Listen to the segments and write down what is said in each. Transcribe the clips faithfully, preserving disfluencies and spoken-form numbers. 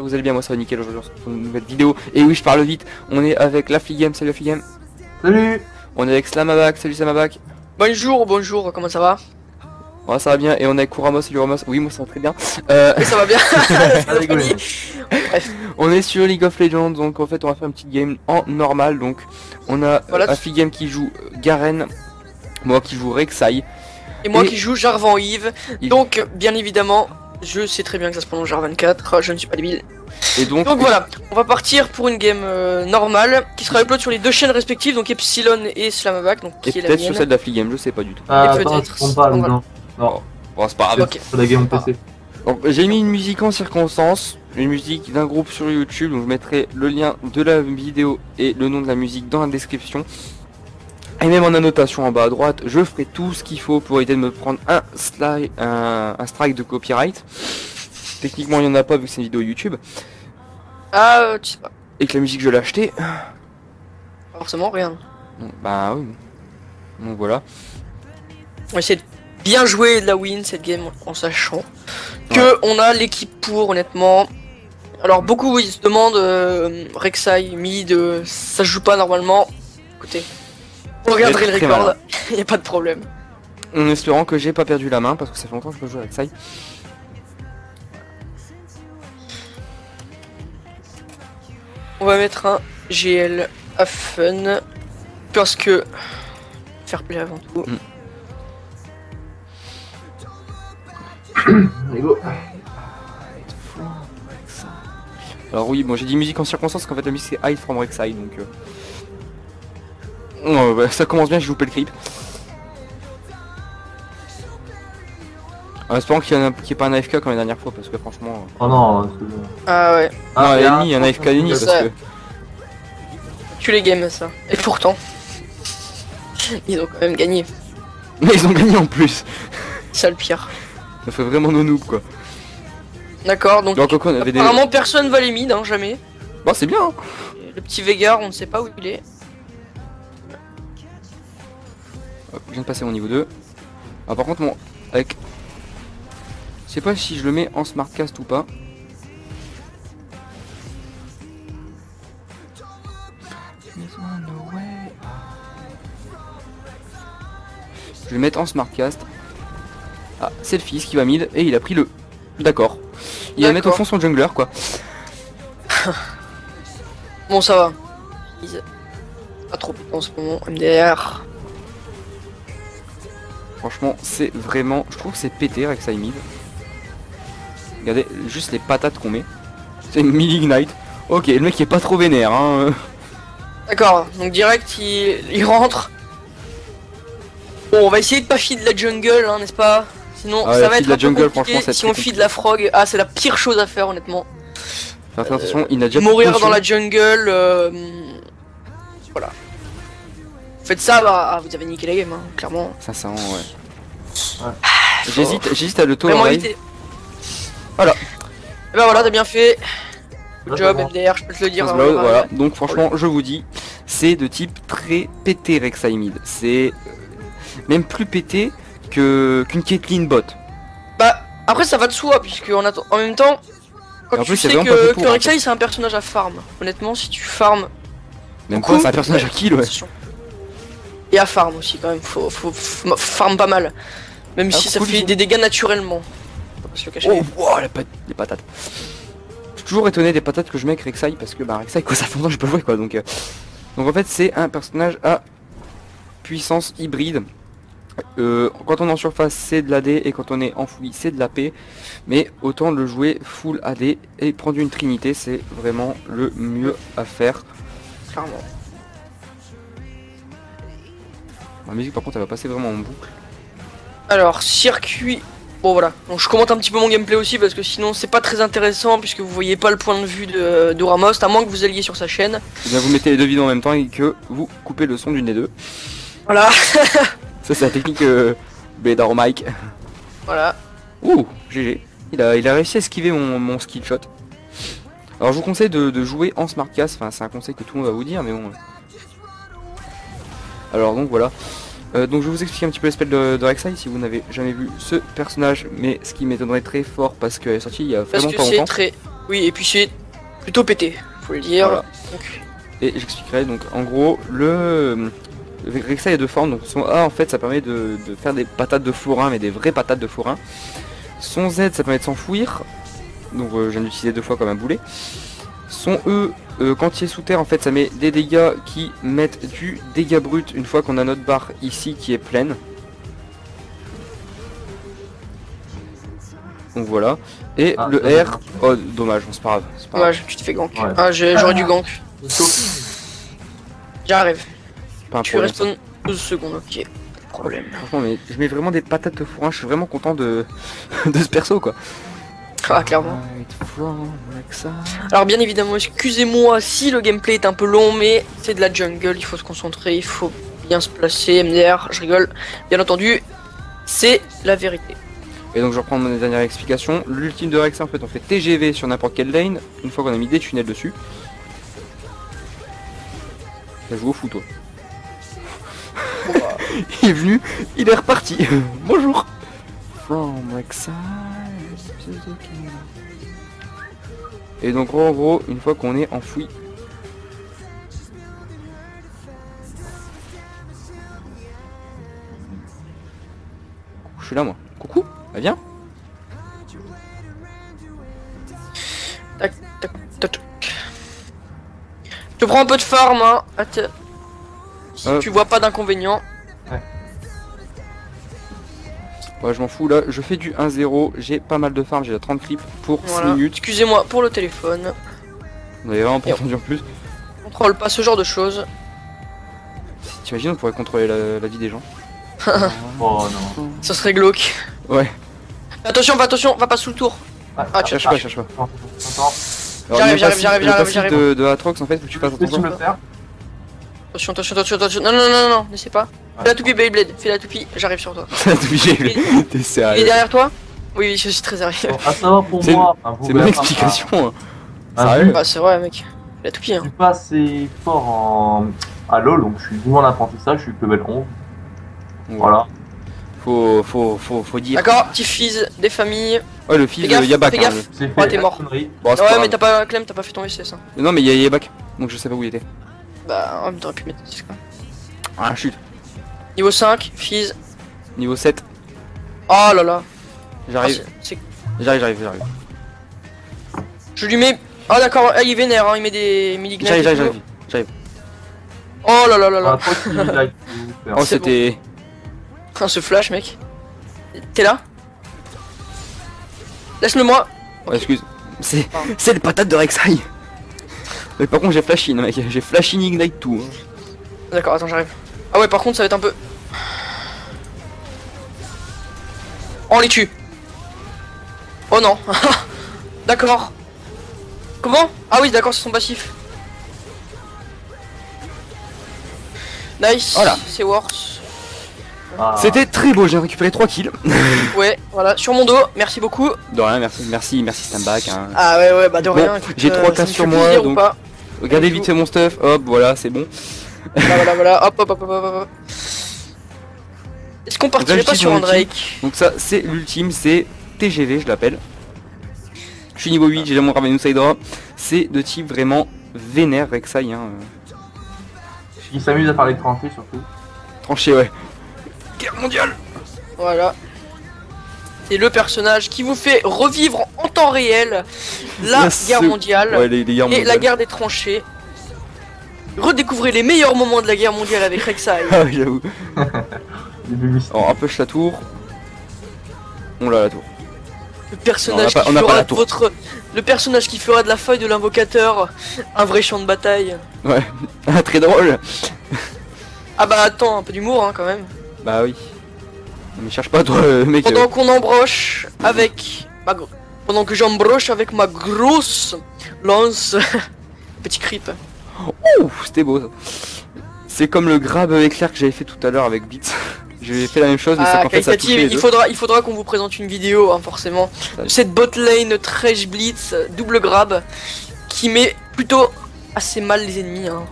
j'espère que vous allez bien, moi ça va nickel aujourd'hui, on se retrouve pour une nouvelle vidéo. Et oui, je parle vite, on est avec l'Afflygem, salut Afflygem. Salut. On est avec Slamaback, salut Slamaback. Bonjour, bonjour, comment ça va? Ouais, ça va bien, et on est avec Kouramos, salut Ramos, oui moi ça va très bien. Euh... Ça va bien. On est sur League of Legends, donc en fait on va faire une petite game en normal, donc on a voilà, Afflygem qui joue Garen, moi qui joue Rek'Sai. Et moi et... qui joue Jarvan Yves, il... donc bien évidemment... Je sais très bien que ça se prononce Jarvan quatre, je ne suis pas débile. Et donc, donc voilà, on va partir pour une game euh, normale qui sera upload sur les deux chaînes respectives, donc Epsilon et Slamaback. Donc, qui et peut-être sur celle d'Afflygem, je sais pas du tout. Ah, euh, peut-être. Pas, donc, non, non. Bon, c'est pas grave. Okay. La game P C. Donc j'ai mis une musique en circonstance, une musique d'un groupe sur YouTube, donc je mettrai le lien de la vidéo et le nom de la musique dans la description. Et même en annotation en bas à droite, je ferai tout ce qu'il faut pour éviter de me prendre un, slide, un, un strike de copyright. Techniquement, il n'y en a pas vu que c'est une vidéo YouTube. Ah, euh, tu sais pas. Et que la musique, je l'ai achetée. Forcément, rien. Bah oui. Donc voilà. On va essayer de bien jouer de la win cette game en sachant que ouais, on a l'équipe pour, honnêtement. Alors, beaucoup ils se demandent euh, Rek'Sai, mid, euh, ça joue pas normalement. Écoutez. On regarderait le record, il n'y a pas de problème. En espérant que j'ai pas perdu la main parce que ça fait longtemps que je peux jouer avec ça. On va mettre un G L à fun parce que fair play avant tout. Mm. Allez, go. Alors oui, bon j'ai dit musique en circonstance qu'en fait la musique c'est Hide from Rek'Sai donc. Euh... Oh, bah, ça commence bien, je loupé le creep. En espérant qu'il n'y ait pas un A F K comme la dernière fois, parce que franchement... Oh non, c'est bon. Ah ouais. Ah, ah l'ennemi, un A F K l'ennemi, parce ça... que... Tu les games ça. Et pourtant... Ils ont quand même gagné. Mais ils ont gagné en plus. C'est ça le pire. Ça fait vraiment nos noobs quoi. D'accord, donc... donc on avait apparemment des... personne va les mid, hein, jamais. Bah c'est bien hein. Le petit Veigar, on ne sait pas où il est. Je viens de passer mon niveau deux. Ah par contre mon avec. Je sais pas si je le mets en smartcast ou pas. Je vais le mettre en smartcast. Ah c'est le fils qui va mid et il a pris le. D'accord. Il va mettre au fond son jungler quoi. Bon ça va. Pas trop en ce moment. M D R. Franchement, c'est vraiment... Je trouve que c'est pété avec ça mid. Regardez, juste les patates qu'on met. C'est une mid ignite. Ok, le mec il est pas trop vénère. Hein. D'accord, donc direct, il, il rentre. Bon, on va essayer de pas feed la jungle, n'est-ce hein, pas. Sinon, ah, ça va être la un jungle, peu compliqué franchement, si on feed la frog. Ah, c'est la pire chose à faire, honnêtement. Faire euh, attention, il n'a déjà mourir dans la jungle... Euh... Voilà. Faites ça, bah ah, vous avez niqué la game, hein, clairement. cinq cents, ouais. ouais. J'hésite, j'hésite à le tour. Voilà. Et bah voilà, t'as bien fait. Good job, M D R, je peux te le dire. Hein, là, voilà. Voilà, donc franchement, je vous dis, c'est de type très pété Rek'Sai mid. C'est même plus pété que qu'une Caitlyn bot. Bah après ça va de soi, puisque on attend en même temps. Quand en tu plus, sais que, que Rek'Sai c'est un personnage à farm. Honnêtement, si tu farm. Même quoi, c'est un personnage à kill, ouais. Et à farm aussi quand même, faut, faut, faut farm pas mal. Même ah, si ça cool, fait des dégâts naturellement. Oh, wow, les patates. Je suis toujours étonné des patates que je mets avec Rek'Sai parce que bah Rek'Sai quoi ça fait longtemps que je peux jouer quoi donc. Euh... Donc en fait c'est un personnage à puissance hybride. Euh, quand on est en surface c'est de l'A D et quand on est en fouille c'est de l'A P. Mais autant le jouer full A D et prendre une trinité c'est vraiment le mieux à faire. Clairement. La musique par contre elle va passer vraiment en boucle. Alors circuit, bon voilà, donc je commente un petit peu mon gameplay aussi parce que sinon c'est pas très intéressant puisque vous voyez pas le point de vue de, de Ramos, à moins que vous alliez sur sa chaîne. Et bien vous mettez les deux vidéos en même temps et que vous coupez le son d'une des deux. Voilà. Ça c'est la technique euh, Bédard Mike. Voilà. Ouh, G G, il a, il a réussi à esquiver mon, mon skill shot. Alors je vous conseille de, de jouer en smartcast, enfin c'est un conseil que tout le monde va vous dire mais bon... Alors donc voilà, euh, donc je vais vous expliquer un petit peu les spells de, de Rek'Sai si vous n'avez jamais vu ce personnage, mais ce qui m'étonnerait très fort parce qu'elle est sortie il y a vraiment pas longtemps. Parce que c'est très Oui, et puis c'est plutôt pété, faut le dire. Voilà. Donc... Et j'expliquerai, donc en gros, le Rek'Sai est de forme, donc son A en fait ça permet de, de faire des patates de forain, mais des vraies patates de forain. Son Z ça permet de s'enfouir, donc euh, je viens d'utiliser deux fois comme un boulet. Son E, euh, quand il est sous terre en fait ça met des dégâts qui mettent du dégât brut une fois qu'on a notre barre ici qui est pleine. Donc voilà. Et ah, le R, oh dommage, c'est pas grave. Pas grave. Ouais, tu te fais gank. Ouais. Ah, j'aurais dû gank. J'arrive. Tu restes douze secondes, ok. Pas de problème. Franchement, mais je mets vraiment des patates au fourrin, je suis vraiment content de, de ce perso quoi. Ah, clairement. Alors, bien évidemment, excusez-moi si le gameplay est un peu long, mais c'est de la jungle, il faut se concentrer, il faut bien se placer. M D R, je rigole. Bien entendu, c'est la vérité. Et donc je reprends mon dernière explication, l'ultime de Rek'Sai en fait on fait T G V sur n'importe quelle lane, une fois qu'on a mis des tunnels dessus. Ça joue au foot toi. Il est venu, il est reparti. Bonjour From Rek'Sai. Et donc en gros, une fois qu'on est enfoui. Je suis là moi. Coucou, bah viens. Tac, tac, tac, tac. Je prends un peu de farm, hein. Attends. Si euh. tu vois pas d'inconvénient. Ouais. Ouais, je m'en fous, là. Je fais du un zéro. J'ai pas mal de farm. J'ai la trente creeps pour voilà. six minutes. Excusez-moi pour le téléphone. On avait vraiment pas entendu en plus. On contrôle pas ce genre de choses. T'imagines, on pourrait contrôler la, la vie des gens. Oh non. Ça serait glauque. Ouais. Attention, va attention, va pas sous le tour. Ah, ah tu cherches pas, cherche pas. J'arrive, j'arrive, j'arrive, j'arrive, j'arrive. De, de Aatrox en fait, faut que tu passes. Attention, attention, attention, attention. Non, non, non, non, n'essaie pas. Fais la toupie Beyblade, fais la toupie, j'arrive sur toi. Fais la toupie Beyblade, t'es sérieux. Il est derrière toi? Oui, je suis très sérieux. Ah ça va pour moi. C'est mon explication. Sérieux? Ah c'est vrai mec. La toupie. Je suis pas assez fort en LoL, donc je suis souvent en apprentissage, je suis level onze. Voilà. Faut, faut, faut, faut dire. D'accord, petit Fizz des familles. Ouais, le Fizz, euh, Yabak. Fais gaffe, hein, ouais, t'es mort. Bon, ouais, mais t'as pas, Clem, t'as pas fait ton V C S. Hein. Non, mais il y a Yabak, donc je sais pas où il était. Bah, on t'aurait pu mettre six quoi. Ah, chute. Niveau cinq, Fizz. Niveau sept. Oh là là. J'arrive. Ah, j'arrive, j'arrive, j'arrive. Je lui mets. Ah, oh, d'accord, ah, il vénère, hein. Il met des mini-gnags. J'arrive, j'arrive, j'arrive. Oh là là là là. Oh, c'était. Enfin, ce flash mec. T'es là? Laisse-le moi. Okay. Ouais, excuse. C'est ah. c'est le patate de Rek'Sai. Mais par contre j'ai flash in mec, j'ai flash in ignite tout. Hein. D'accord, attends j'arrive. Ah ouais par contre ça va être un peu. Oh, on les tue. Oh non. D'accord. Comment? Ah oui d'accord c'est son passif. Nice. Voilà. C'est worse. Ah. C'était très beau, j'ai récupéré trois kills. Ouais, voilà, sur mon dos, merci beaucoup. De rien, merci, merci, merci Slamaback. Hein. Ah ouais, ouais, bah de rien. Bon, j'ai trois K euh, sur moi, donc regardez vite c'est mon stuff, hop, voilà, c'est bon. Voilà, voilà, voilà, hop, hop, hop, hop, hop. Est-ce qu'on partirait pas sur un Drake? Donc ça, c'est l'ultime, c'est T G V, je l'appelle. Je suis niveau huit, j'ai déjà mon Raven Outsider. C'est de type vraiment vénère, Rek'Sai. Hein. Il s'amuse à parler de tranché surtout. Tranché, ouais. Guerre mondiale. Voilà. C'est le personnage qui vous fait revivre en temps réel la, la guerre mondiale ouais, les, les et mondiales. La guerre des tranchées. Redécouvrez les meilleurs moments de la guerre mondiale avec Rek'Sai. Ah oui, j'avoue. On empêche la tour. On l'a la tour. Le personnage, non, on a pas, on a qui fera la tour. Votre... le personnage qui fera de la feuille de l'invocateur un vrai champ de bataille. Ouais, très drôle. Ah bah attends, un peu d'humour hein, quand même. Bah oui. Mais cherche pas toi euh, mec. Pendant euh... qu'on embroche avec ma gr... pendant que j'embroche avec ma grosse lance. Petit creep. Ouh, c'était beau ça. C'est comme le grab éclair que j'avais fait tout à l'heure avec Blitz. J'ai fait la même chose mais ah, c'est ça touché les deux. Il faudra il faudra qu'on vous présente une vidéo hein, forcément. Ça, cette bot lane trash blitz double grab qui met plutôt assez mal les ennemis hein.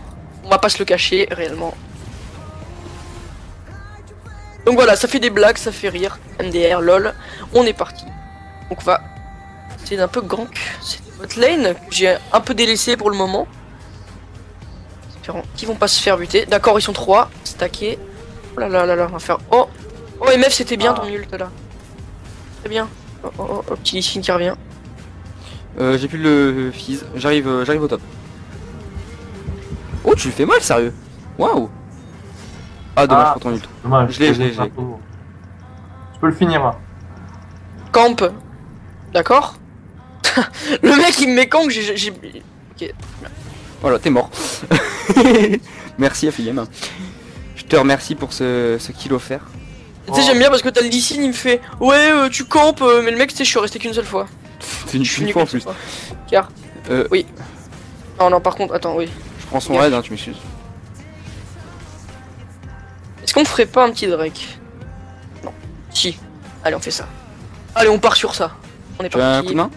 On va pas se le cacher réellement. Donc voilà, ça fait des blagues, ça fait rire, M D R, lol, on est parti. Donc va C'est un peu gank. C'est une bot lane que j'ai un peu délaissé pour le moment. Espérons qu'ils vont pas se faire buter. D'accord, ils sont trois. Stacké. Oh là là là là, on va faire. Oh Oh, M F, c'était bien ah. ton ult là. Très bien. Oh oh oh, oh petit Lee Sin qui revient. Euh, j'ai plus le Fizz. J'arrive euh, j'arrive au top. Oh, tu lui fais mal, sérieux. Waouh. Ah, dommage ah, pour ton ult. Dommage. Je l'ai, je l'ai, je l'ai. Tu peux le finir là. Camp. D'accord. Le mec il me met camp, j'ai. j'ai... Ok. Voilà, t'es mort. Merci Afflygem. Je te remercie pour ce, ce kill offert. Tu sais, oh. j'aime bien parce que t'as le Lee Sin, il me fait ouais, euh, tu campes, euh, mais le mec, tu sais, je suis resté qu'une seule fois. C'est une seule fois en plus. Car. Euh... Oui. Non, non, par contre, attends, oui. Je prends son raid, hein, tu m'excuses. Est-ce qu'on ferait pas un petit Drake? Non. Si. Allez, on fait ça. Allez, on part sur ça. On est parti. Un coup de main?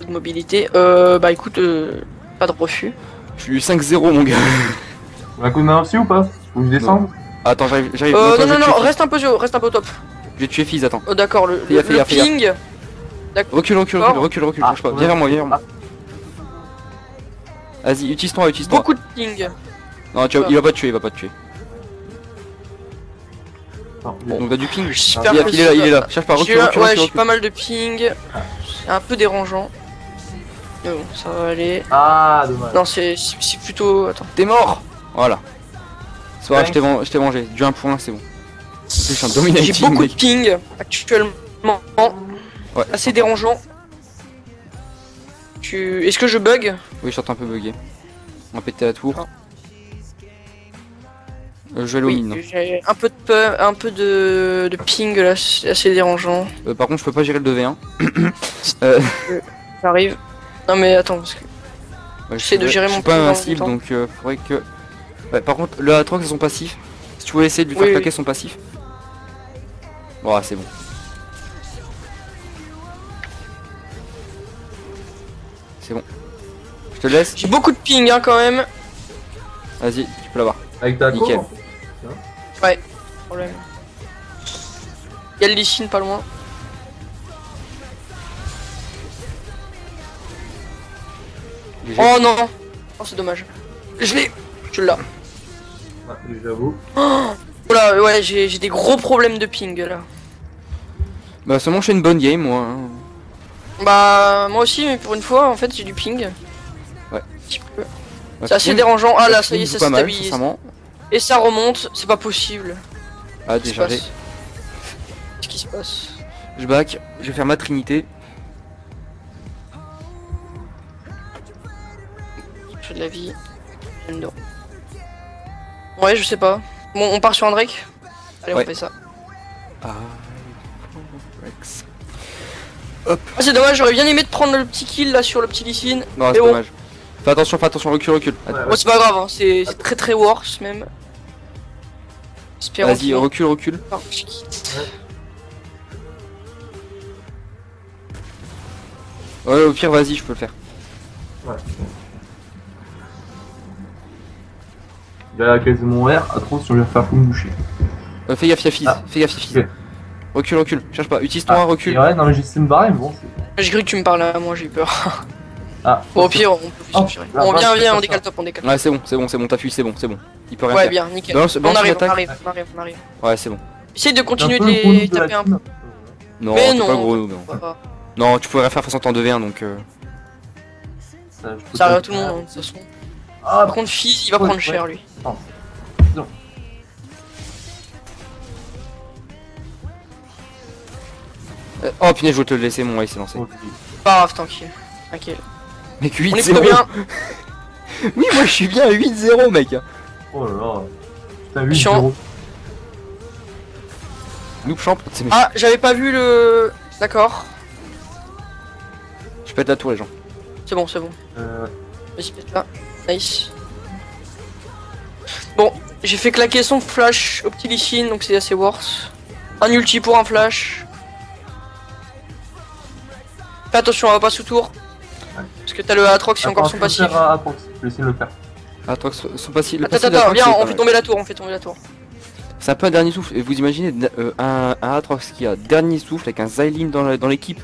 De mobilité. Euh, bah écoute, euh, pas de refus. Je suis cinq zéro, mon gars. Un coup de main aussi ou pas? Ou je descends? Attends, j'arrive, j'arrive. Euh, non, non, non, reste un peu au reste un peu au top. Je vais tuer Fizz, attends. Oh, d'accord, le, le, le ping. Recule, recule, recule, recule, recule, ah, je pas. Viens vers moi, viens vers moi. Vas-y, utilise-toi, utilise-toi. Beaucoup de ping. Non, tu, il va pas te tuer, il va pas te tuer. Bon, donc t'as du ping. Super, il est là, il est là. Cherche pas, recule, recule, recule. Ouais, j'ai pas mal de ping. C'est un peu dérangeant. Mais bon, ça va aller. Ah, dommage. Non, c'est plutôt. Attends. T'es mort. Voilà. Soit je t'ai vengé, je t'ai vengé, du un point, c'est bon. J'ai beaucoup de ping actuellement, ouais. Assez dérangeant. Tu... Est-ce que je bug? Oui, je suis un peu bugué. On va péter la tour. Ah. Euh, je vais oui, mine. J'ai un peu de peur, un peu de, de ping là, c'est assez dérangeant. Euh, par contre, je peux pas gérer le deux v un. euh... J'arrive. Non mais attends, parce que... Ouais, j'essaie de gérer mon ping. Je suis pas invincible, donc euh, faudrait que... Ouais, par contre, le Aatrox c'est son passif. Si tu veux essayer de lui oui, faire claquer oui. son passif. Oh, c'est bon. C'est bon. Je te laisse. J'ai beaucoup de ping hein, quand même. Vas-y, tu peux l'avoir. Avec ta nickel. Courbe, en fait. Ouais, problème. Y'a le Lee Sin pas loin. Oh non. Oh, c'est dommage. Je l'ai. Je l'ai. Ah, j'avoue. Oh là, ouais, j'ai des gros problèmes de ping là. Bah, seulement je fais une bonne game moi. Bah, moi aussi, mais pour une fois, en fait, j'ai du ping. Ouais. C'est assez dérangeant. Ah là, ça y est, ça se stabilise. Et ça remonte, c'est pas possible. Ah, déjà. Qu'est-ce qui se passe? Je back, je vais faire ma trinité. Je fais de la vie. Non. Ouais, je sais pas. Bon, on part sur un Drake. Allez, ouais. on fait ça. Ah, ah c'est dommage, j'aurais bien aimé de prendre le petit kill là sur le petit Lee Sin. Non, c'est dommage. Fais attention, fais attention, recule, recule. Ouais, ouais. Oh, c'est pas grave, hein. c'est très très worse même. Vas-y, recule, recule. Oh, je quitte. Ouais, ouais au pire, vas-y, je peux le faire. Ouais. Il a quasiment R, Aatrox, je vais faire fou me boucher. Euh, fais gaffe, y'a Fizz, ah. fais gaffe, Fizz. Okay. Recule, recule, cherche pas, utilise-toi, ah. recule. Ouais, non, mais j'essaie de me barrer, mais bon. J'ai cru que tu me parles à moi, j'ai eu peur. Ah. Bon, au pire, on peut oh. ah, On vient, vient, on décale top, on décale. Ouais, c'est bon, c'est bon, c'est bon, t'as fui, c'est bon, c'est bon. Il peut rien ouais, faire. Ouais, bien, nickel. Balance, balance on, arrive, on arrive, on arrive, on arrive. Ouais, c'est bon. Essaye de continuer de les taper un peu. Non, mais non, pas gros, non. Non, tu pourrais faire façon temps deux v un donc. Ça arrive à tout le monde, de toute façon. Ah, par contre, Fizz, il va prendre cher lui. Non. Non. Euh, oh putain, je vais te le laisser, mon ace s'est lancé. Okay. Pas grave, tranquille. Tranquille. Mec, huit zéro. Bien. Oui, moi je suis bien à huit zéro, mec. Oh là là. Putain, huit zéro. Noob champ. Ah, j'avais pas vu le. D'accord. Je pète la tour, les gens. C'est bon, c'est bon. Euh... Vas-y, pète là. Nice. Bon, j'ai fait claquer son flash au petit Lee Sin, donc c'est assez worse. Un ulti pour un flash. Fais attention, on va pas sous tour. Ouais. Parce que t'as le Aatrox, il a encore son passif. Aatrox, son passif. Le attends, attends, viens, on fait tomber la tour, on fait tomber la tour. C'est un peu un dernier souffle. Et vous imaginez euh, un, un Aatrox qui a dernier souffle avec un Xylim dans l'équipe.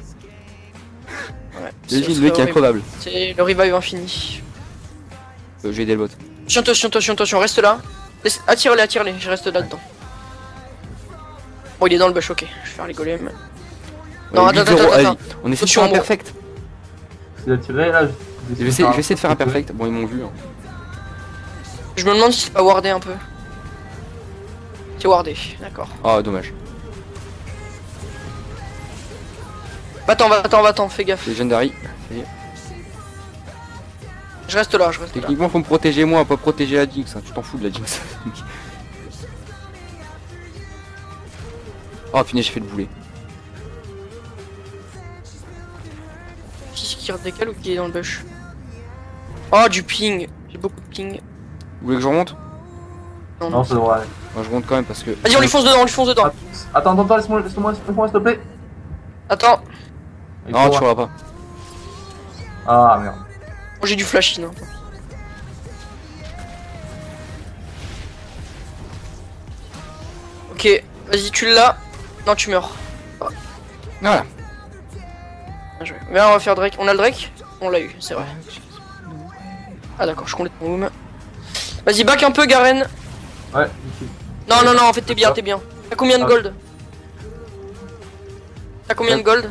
Ouais. Devine le qui est improbable. C'est le revive infini. Euh, J'ai aidé le bot. Attention, attention, attention, attention, reste là. Attire-les, attire-les, je reste là-dedans. Bon, il est dans le bush, ok. Je vais faire les golems. Non, attends, attends, attends. On essaie de faire un perfect. Je vais essayer de faire un perfect. Bon, ils m'ont vu. Hein. Je me demande si c'est pas wardé un peu. C'est wardé, d'accord. Ah, dommage. Va-t'en, va-t'en, va-t'en, fais gaffe. Legendary. Je reste là, je reste là. Techniquement, faut me protéger moi, pas protéger la Jinx. Hein. Tu t'en fous de la Jinx. Oh punaise, j'ai fait le boulet. Qui redécale ou qui est dans le bush? Oh, du ping. J'ai beaucoup de ping. Vous voulez que je remonte? Non, non, c'est droit. Moi ouais, je remonte quand même parce que. Vas-y, on lui fonce dedans, on lui fonce dedans. Attends, attends, attends, laisse-moi, laisse-moi, laisse-moi, s'il te plaît. Attends. Non, tu vois pas. Ah merde. Oh, j'ai du flash in. Hein. Ok, vas-y, tu l'as. Non, tu meurs. Voilà. Voilà. Bien joué. Mais là, on va faire Drake. On a le Drake? On l'a eu, c'est vrai. Ah d'accord, je complète mon boom. Vas-y, back un peu, Garen. Ouais. Non, non, non, en fait, t'es bien, t'es bien. T'as combien de gold? T'as combien de gold?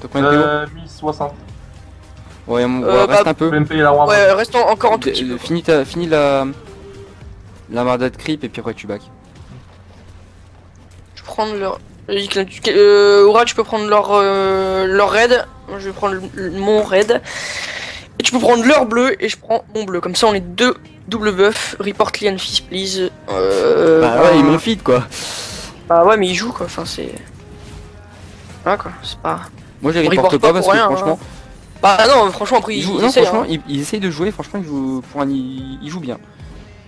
T'as combien de gold? Euh, mille soixante. Ouais, on euh, reste bah, un peu. Ouais, reste encore un tout petit peu. Finis, ta, finis la... la mardade creep et puis après tu back. Je vais prendre leur... Euh, Aura, tu peux prendre leur, euh, leur raid. Moi, je vais prendre le, mon raid. Et tu peux prendre leur bleu et je prends mon bleu. Comme ça, on est deux double buff. Report Lee and Fizz, please. Euh, bah ouais, euh... ils m'ont feed quoi. Bah ouais, mais ils jouent quoi. Enfin, c'est... Voilà quoi, c'est pas... Moi, je les reporte pas, pas parce rien, que franchement... Hein. Bah non, franchement, après ils jouent. Ils, non, essayent, franchement, hein. ils, ils essayent de jouer, franchement, ils jouent, pour un, ils, ils jouent bien.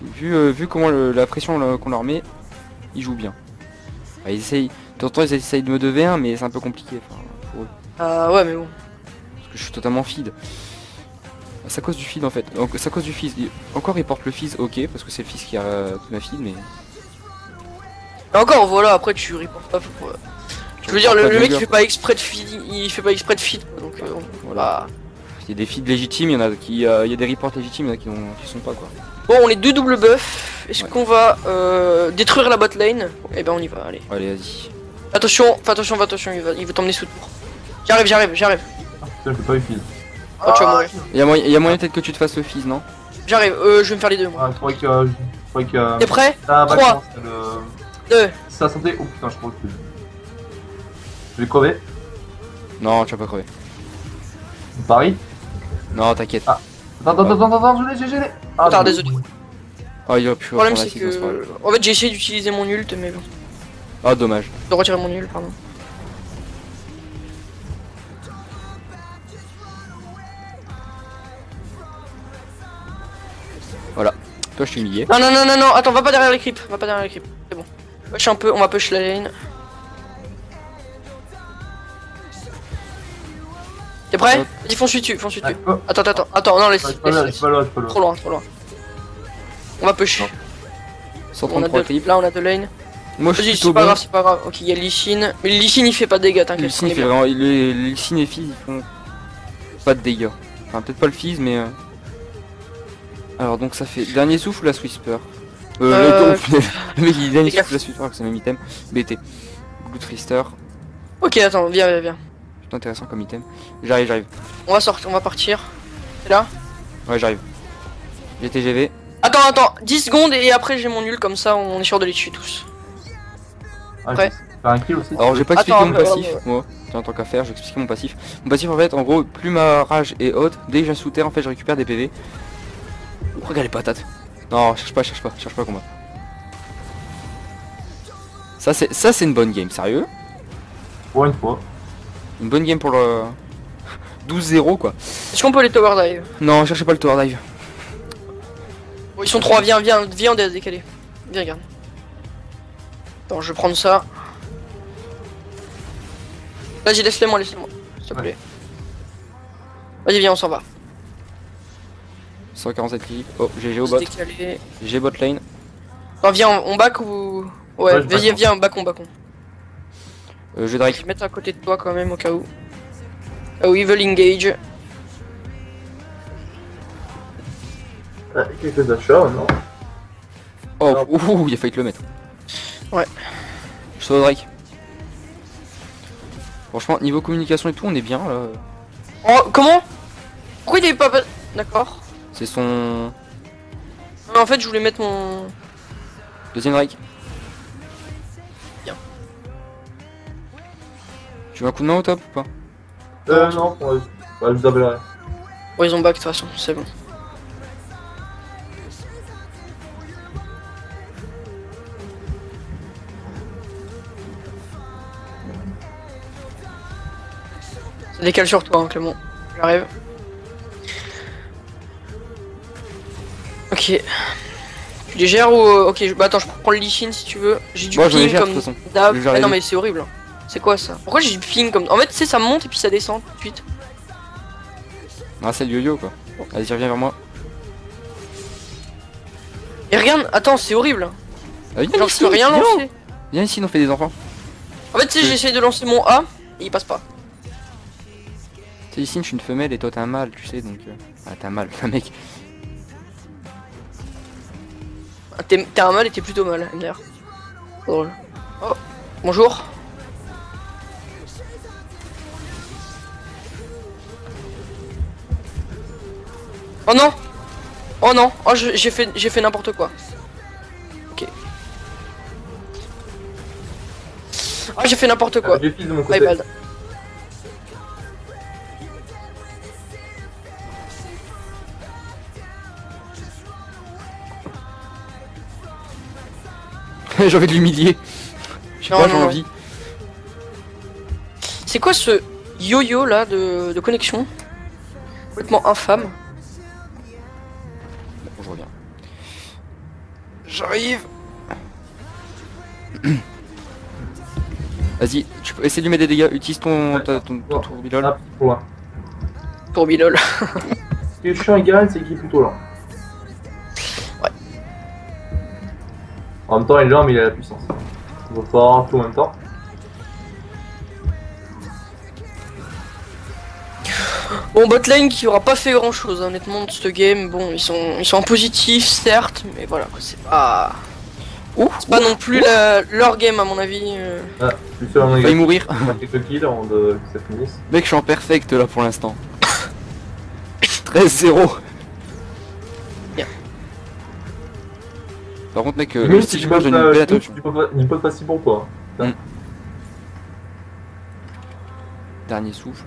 Vu, euh, vu comment le, la pression le, qu'on leur met, ils jouent bien. Bah, ils essayent. De temps en temps, ils essayent de me deux v un, mais c'est un peu compliqué pour eux. Ah euh, ouais, mais bon. Parce que je suis totalement feed. C'est à cause du feed en fait. Donc, c'est à cause du Fizz. Encore, ils portent le Fizz, ok, parce que c'est le Fizz qui a euh, ma feed, mais. Et encore, voilà, après tu reportes pas pour. Euh... Je veux dire, le, le mec il fait pas exprès de feed, il fait pas exprès de feed, donc euh, voilà. Il y a des feeds légitimes, il y en a qui, euh, il y a des reports légitimes, il y en a qui, ont, qui sont pas quoi. Bon, on est deux double buff. Est-ce ouais. qu'on va euh, détruire la bot lane? Eh ben on y va, allez. Allez, vas-y. Attention, fais attention, fais attention, il va, il veut t'emmener sous tour. J'arrive, j'arrive, j'arrive. Ah, je peux pas eu fizz. Oh, ah, tu vas mourir. Il y a moyen, moyen peut-être que tu te fasses le fizz, non? J'arrive, euh, je vais me faire les deux. Ah, je crois que, euh, je crois que. Euh... T'es prêt? Ah, bah, trois, deux. Ça sentait. Oh putain, je crois que. Je vais crever. Non, tu vas pas crever. Paris? Non, t'inquiète. Ah. Attends, attends, attends, attends, je l'ai, je l'ai. Ah, tard, désolé. Ah, il a pu. Le problème, c'est que. En fait, j'ai essayé d'utiliser mon ult, mais bon. Ah, dommage. De retirer mon ult, pardon. Voilà. Toi, je suis humilié. Non, non, non, non, non, attends, va pas derrière les creeps. Va pas derrière les creeps. C'est bon. Push un peu, on va push la lane. T'es prêt? Vas-y, fonce dessus, fonce dessus. Attends, attends, attends, non, laisse. Trop loin, trop loin. On va push. On a deux, là, on a deux lanes. Moi, je suis c'est pas grave, c'est pas grave. Ok, il y a Lee Sin. Mais Lee Sin, il fait pas de dégâts, t'inquiète. Lee Sin et Fizz, ils font pas de dégâts. Enfin, peut-être pas le Fizz, mais. Alors, donc, ça fait dernier souffle ou la Swisper? Euh, le mec, il dit dernier souffle ou la Swisper, c'est le même item. B T. Bloodthirster. Ok, attends, viens, viens, viens. Intéressant comme item. J'arrive, j'arrive. On va sortir, on va partir. T'es là? Ouais, j'arrive. J'ai T G V. Attends, attends, dix secondes et après j'ai mon nul, comme ça on est sûr de les tuer tous. Après. Ah, aussi. Alors j'ai pas expliqué attends, mon euh, passif, euh, ouais. moi. Tiens, en tant qu'à faire, j'ai expliqué mon passif. Mon passif en fait, en gros, plus ma rage est haute, dès que je viens sous terre, en fait je récupère des P V. Oh, regarde les patates. Non, cherche pas, cherche pas, cherche pas combat. Ça c'est ça c'est une bonne game, sérieux? Pour une fois. Une bonne game pour le douze zéro quoi. Est-ce qu'on peut les tower dive? Non, cherchez pas le tower dive. Oh, ils sont trois, viens, viens, viens, on est décalé. Viens, regarde. Attends, je vais prendre ça. Vas-y, laisse-les-moi, laisse-les-moi, s'il te plaît. Ouais. Vas-y, viens, on s'en va. cent quarante-sept clips. Oh, G G au bot. G G bot lane. Attends, viens, on back ou. Ouais, ouais vas-y, viens, back on, back on. Euh, je vais drake. Je vais mettre à côté de toi quand même au cas où. Ah oui, ils veulent engage. Ah, quelques achats, non? Oh, non. Ouh, il a failli te le mettre. Ouais. Je sauve Drake. Franchement, niveau communication et tout, on est bien là. Oh, comment? Pourquoi il est pas... D'accord. C'est son... Mais en fait, je voulais mettre mon... Deuxième Drake. Bien. Tu veux un coup de main au top ou pas? Euh, non, ouais, je vous appellerai. Oh, ils ont back de toute façon, c'est bon. Ça décale sur toi, hein, Clément. J'arrive. Ok. Tu les gères ou... Euh, ok, je... bah attends, je prends le Lee Sin si tu veux. J'ai du bon, ping gère, comme... Ah non mais c'est horrible. C'est quoi ça? Pourquoi j'ai du ping comme... En fait, tu sais, ça monte et puis ça descend tout de suite. Ah, c'est le yo-yo quoi. Bon. Vas-y, reviens vers moi. Et regarde, attends, c'est horrible. Ah, genre, ici, je peux rien lancer. Viens. viens ici, on fait des enfants. En fait, tu sais, j'essaie de lancer mon A et il passe pas. Tu sais, ici, je suis une femelle et toi, t'as un mâle, tu sais, donc. Euh... Ah, t'as un mâle, mec. Ah, t'es un mâle et t'es plutôt mâle, d'ailleurs. Drôle. Oh, bonjour. Oh non! Oh non! Oh, j'ai fait, j'ai fait n'importe quoi. Ok. Oh, j'ai fait n'importe quoi. J'ai pile de mon côté. iPad. J'ai envie de l'humilier. Je sais pas, j'ai envie. C'est quoi ce yo-yo là de, de connexion? Complètement infâme. Je reviens. J'arrive. Vas-y, tu peux essayer de lui mettre des dégâts. Utilise ton, ouais, ta, ton, ton tourbillol. Tourbillol. Ce qui est chiant avec Garen, c'est qu'il est plutôt lent. Ouais. En même temps, il est lent, mais il a la puissance. On va faire tout en même temps. Bon, botlane qui aura pas fait grand chose, hein, honnêtement, de ce game. Bon, ils sont ils sont en positif, certes, mais voilà, c'est pas. Ouh, c'est pas ouh, non plus la, leur game, à mon avis. Euh... Ah, je suis sûr, on va mourir. Quelques kills avant de que ça finisse. Mec, je suis en perfect là pour l'instant. treize zéro. Bien. Par contre, mec, euh, si je mange une belle attention. Tu peux pas si bon, quoi. Mm. Dernier souffle.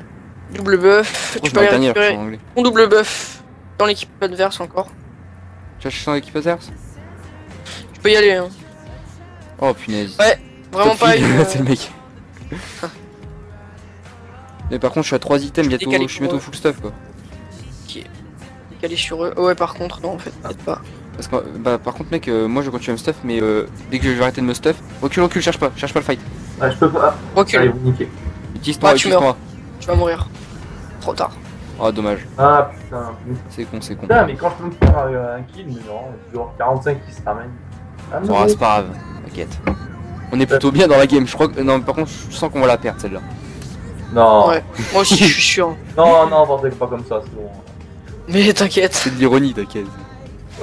Double buff, oh, tu peux aller récupérer ton double buff dans l'équipe adverse encore. Tu as cherché dans l'équipe adverse? Tu peux y aller hein. Oh punaise. Ouais, vraiment pas. Euh... C'est le mec. Mais par contre je suis à trois items, bientôt je suis bientôt full stuff quoi. Ok. Décalé sur eux. Oh, ouais par contre non en fait, peut-être ah. pas. Parce que bah par contre mec euh, moi je continue à me stuff mais euh, dès que je vais arrêter de me stuff. Recule, recule, cherche pas, cherche pas le fight. Ah je peux pas. Recule. Allez, nickel. Utilise-toi, utilise-toi. Tu vas mourir. Trop tard. Ah, dommage. Ah putain. C'est con, c'est con. Putain, mais quand je peux me faire euh, un kill, mais non, genre quarante-cinq qui se ramène. Ah, bon, c'est pas grave, t'inquiète. On est plutôt bien dans la game, je crois que. Non, par contre, je sens qu'on va la perdre celle-là. Non. Ouais, moi aussi, je suis sûr. Non, non, pensez pas comme ça, c'est bon. Mais t'inquiète. C'est de l'ironie, t'inquiète.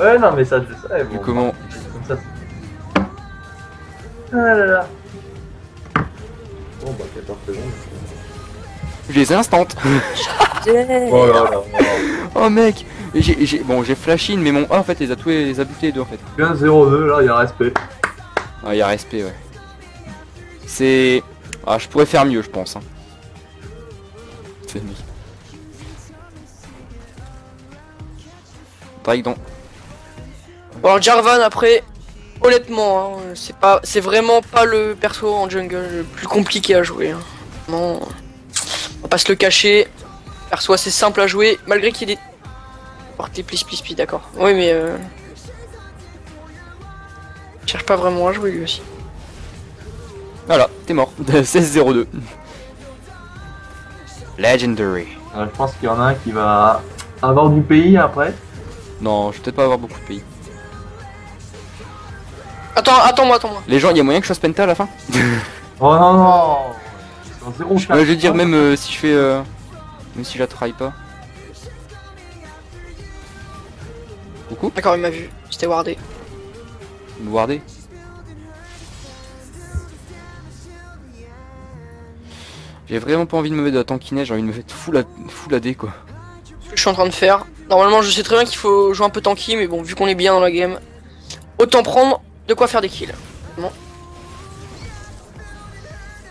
Ouais, non, mais ça, je le sais. Bon, mais comment comme ça, ah là là. Bon, bah, quatorze secondes. Je les instant. Oh là là. Oh mec, j'ai bon j'ai flash in mais mon A en fait les a tous les a butés les deux en fait. un zéro deux là, il y a respect. Ah, il y a respect ouais. C'est ah, je pourrais faire mieux, je pense hein. C'est mieux. Drake donc. Bon, alors Jarvan après honnêtement, hein, c'est pas c'est vraiment pas le perso en jungle le plus compliqué à jouer. Hein. Non. On va pas se le cacher, perso c'est simple à jouer, malgré qu'il est... Portez, please, please, please, d'accord. Oui, mais... Euh... Il cherche pas vraiment à jouer, lui aussi. Voilà, t'es mort. seize zéro deux. Legendary. Alors, je pense qu'il y en a un qui va avoir du pays, après. Non, je vais peut-être pas avoir beaucoup de pays. Attends, attends-moi, attends-moi. Les gens, il y a moyen que je fasse penta à la fin? Oh non, non. zéro, je, ouais, je veux dire même euh, si je fais euh, même si je la try pas. Coupe. D'accord, il m'a vu, c'était wardé. Wardé. J'ai vraiment pas envie de me mettre de la tankinet, j'ai envie de me mettre full, full A D quoi. Ce que je suis en train de faire. Normalement je sais très bien qu'il faut jouer un peu tanky, mais bon vu qu'on est bien dans la game, autant prendre de quoi faire des kills. Bon.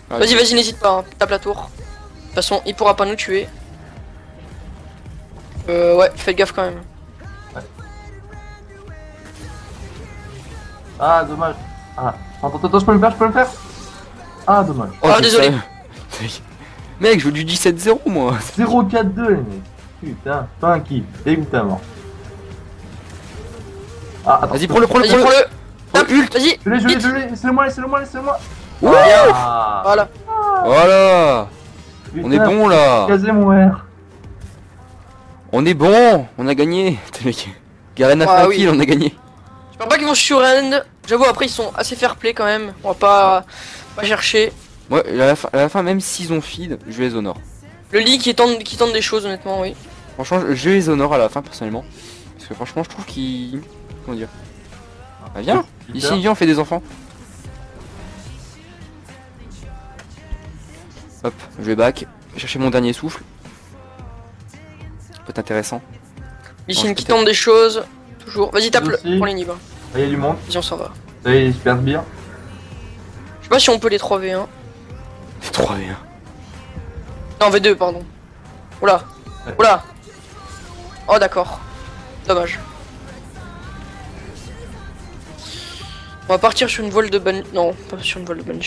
Vas-y, vas-y, n'hésite pas, hein. Tape la tour. De toute façon, il pourra pas nous tuer. Euh, ouais, faites gaffe quand même. Ouais. Ah, dommage. Ah, attends, attends, je peux le faire, je peux le faire. Ah, dommage. Oh, ah, désolé. Mec, je veux du dix-sept zéro moi. zéro quatre deux, les mecs. Putain, pas un kill, dégoûtamment. Ah, attends. Vas-y, prends-le, prends-le, prends-le. Tape, ult, vas-y. Je l'ai, je l'ai, je l'ai. Laissez-le-moi, laissez-le-moi, laissez-le-moi. Ouh ah. Voilà. Voilà. Putain, on est bon là. Mon R. On est bon, on a gagné. Garen a ah, fait un oui. kill, on a gagné. Je parle pas qu'ils vont surrend. J'avoue, après ils sont assez fair play quand même. On va pas, pas chercher. Ouais, à la, fin, à la fin, même s'ils ont feed, je les honore. Le Lee qui tente, qui tente des choses, honnêtement, oui. Franchement, je les honore à la fin personnellement. Parce que franchement, je trouve qu'ils. Comment dire bah, viens, ici, viens, on fait des enfants. Hop, je vais back, chercher mon dernier souffle. Peut-être intéressant. Lee Sin qui tente des choses, toujours. Vas-y, tape-le pour les nibs. Il y a du monde. Vas-y, on s'en va. Ça y est, il se perd bien. Je sais pas si on peut les trois v un. Les trois v un. Non, v deux, pardon. Oula. Ouais. Oula. Oh, d'accord. Dommage. On va partir sur une voile de ban. Non, pas sur une voile de ban.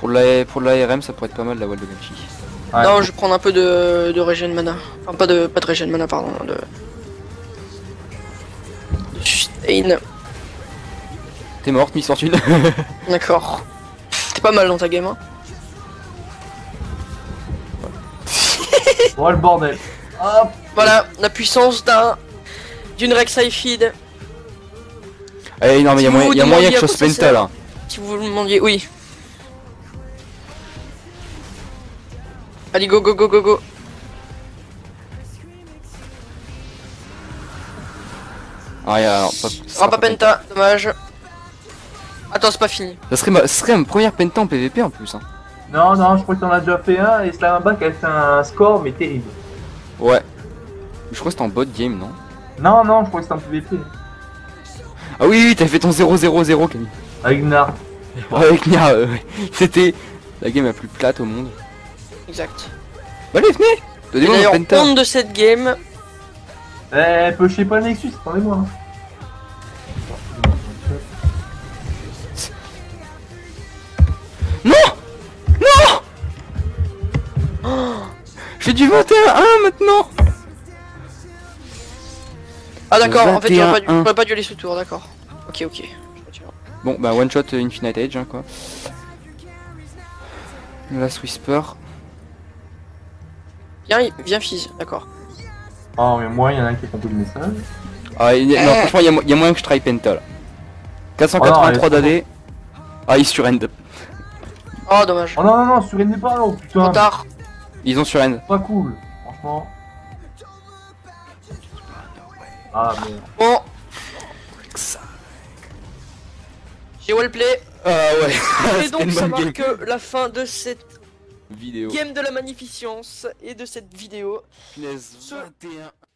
Pour l'A R M, pour ça pourrait être pas mal la voile de Banshee. Ah, non, je vais prendre un peu de, de regen mana. Enfin, pas de, pas de regen mana, pardon. De, de sustain. T'es morte, Miss Fortune. D'accord. T'es pas mal dans ta game, hein. Oh le bordel. Hop. Voilà, la puissance d'un d'une Rek'Sai feed. Allez, non, mais il y a moyen, y a moyen que je fasse Penta là. Si vous le demandiez, oui. Allez, go, go, go, go, go. Ah, y'a... Alors, pas, ah, pas penta, penta, dommage. Attends, c'est pas fini. Ça serait, ma, ça serait ma première penta en P V P en plus. Hein. Non, non, je crois que t'en as déjà fait un et Slamaback a fait un score, mais terrible. Ouais. Je crois que c'était en bot game, non? Non, non, je crois que c'était en P V P. Ah oui, oui, t'as fait ton zéro zéro zéro, Camille. Avec Nar. Avec Nar, euh, c'était la game la plus plate au monde. Exact. Bah allez, venez. Donnez-moi un compte de cette game. Eh, pochez pas le Nexus, attendez-moi. Non. Non oh. J'ai du vingt et un un maintenant. Ah d'accord, en fait on aurait pas dû aller ce tour, d'accord. Ok, ok. Bon, bah one shot euh, Infinite Edge, hein, quoi. Last Whisper. Viens, viens Fizz, d'accord. Oh mais moi il y en a un qui a compris le message. Ah il y a, eh non, franchement il y, a, il y a moyen que je try Penta là. quatre cent quatre-vingt-trois oh d'A D. Ah ils surrend. Oh dommage. Oh non non non, surrendez pas là, putain. Trop tard. Ils ont surrend. Pas cool, franchement. Ah merde. Bon. J'ai wallplay. Ah euh, ouais. Et donc ça marque que la fin de cette vidéo. Game de la magnificence et de cette vidéo. Finesse vingt et un. Ce...